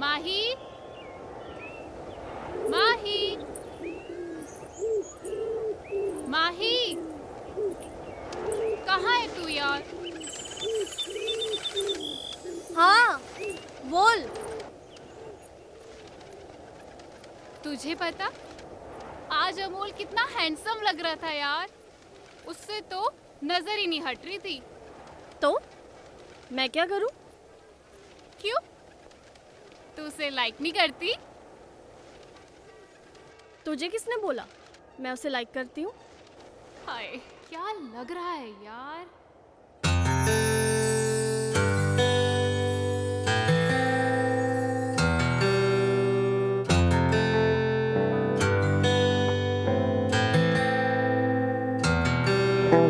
माही माही माही कहाँ है तू यार? हाँ बोल। तुझे पता आज अमोल कितना हैंडसम लग रहा था यार, उससे तो नजर ही नहीं हट रही थी। तो मैं क्या करूं? क्यों तू उसे लाइक नहीं करती? तुझे किसने बोला मैं उसे लाइक करती हूँ? हाय क्या लग रहा है यार।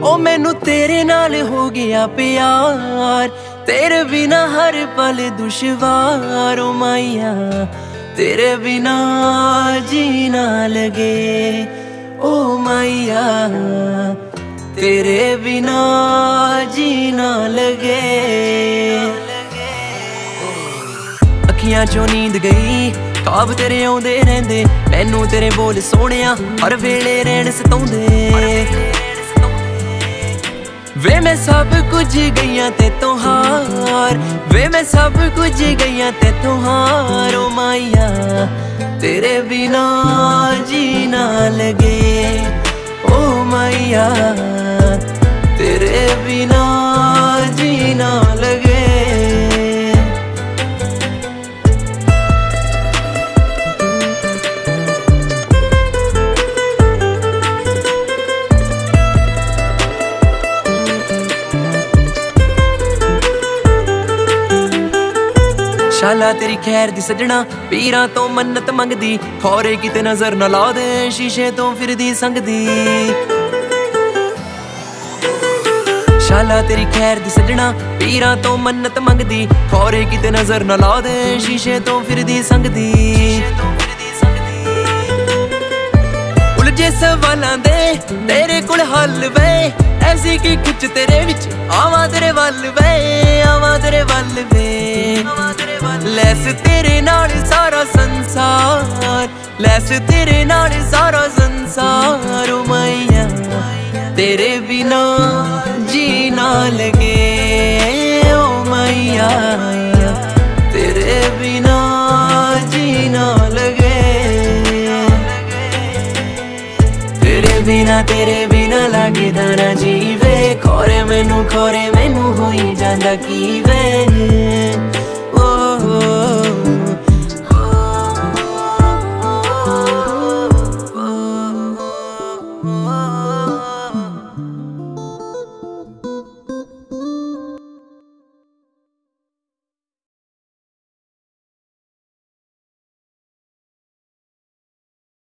ओ मैनू तेरे नाल हो गया प्यार, तेरे बिना हर पल दुश्वार। ओ माइया तेरे बिना जीना लगे, ओ माइया तेरे बिना जीना लगे। अखियां चो नींद गई, ख्वाब तेरे आउंदे रहंदे, मैनू तेरे बोल सोहणिया हर वेले रहण सताउंदे। वे मैं सब कुछ गईया ते तो हार, वे मैं सब कुछ गईया ते तो हार। ओ माइया तेरे बिना जीना लगे, ओ माइया तेरे बिना जीना लगे। शाला तेरी खैर दी सजना, पीरां तो मन्नत मंगदी, खौरे किते नजर न ला दे, शीशे तो फिरदी संगदी। शाला तेरी खैर दी सजना, पीरां तो मन्नत मंगदी, खौरे किते नजर न ला दे, शीशे तो फिरदी संगदी। उलझे सवालां दे तेरे कोल हल वे, ऐसी की कुछ तेरे विच आवां तेरे वल वे, आवां तेरे वल वे। लैस तेरे नाल सारा संसार, लैस तेरे नाल सारा संसार। ओ माइया तेरे बिना जीना लगे, ओ माइया तेरे बिना जीना लगे। तेरे बिना लागे दाना जीवे, खोरे मैनू होई जांदा की वे।